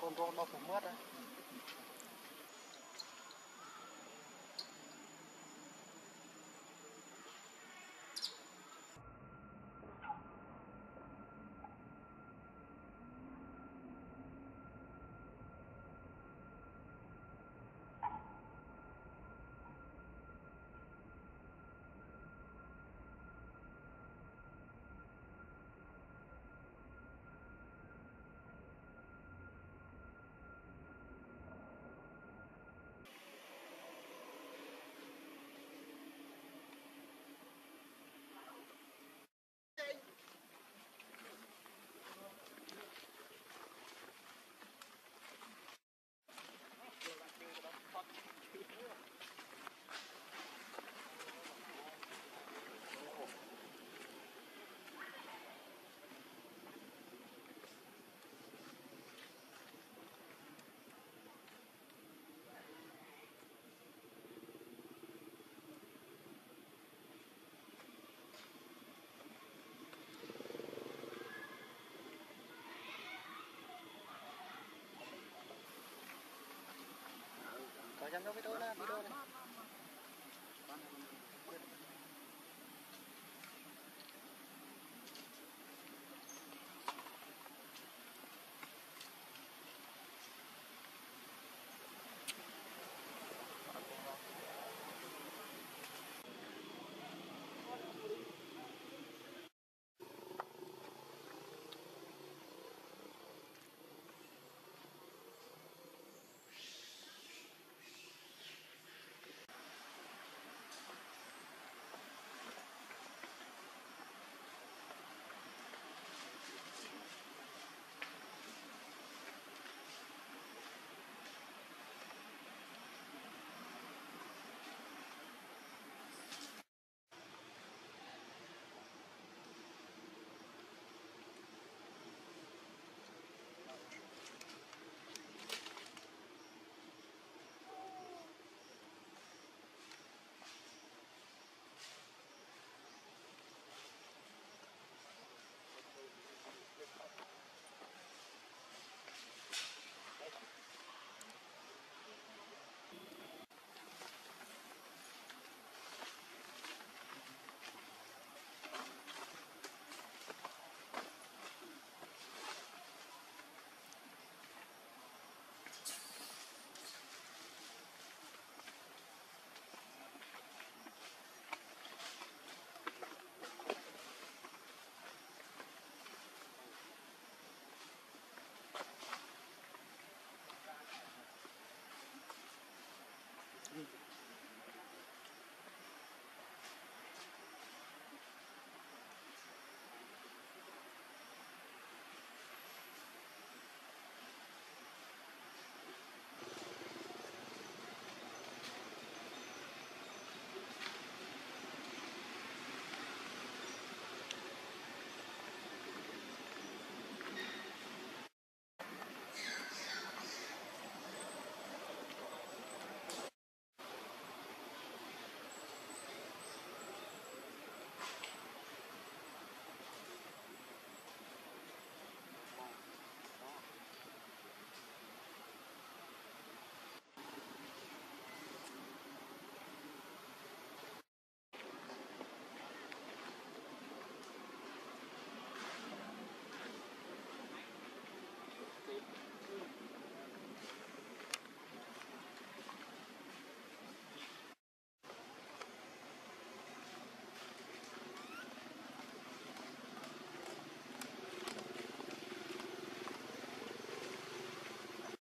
Con rô nó cũng mất á. Jangan video lah, video lah.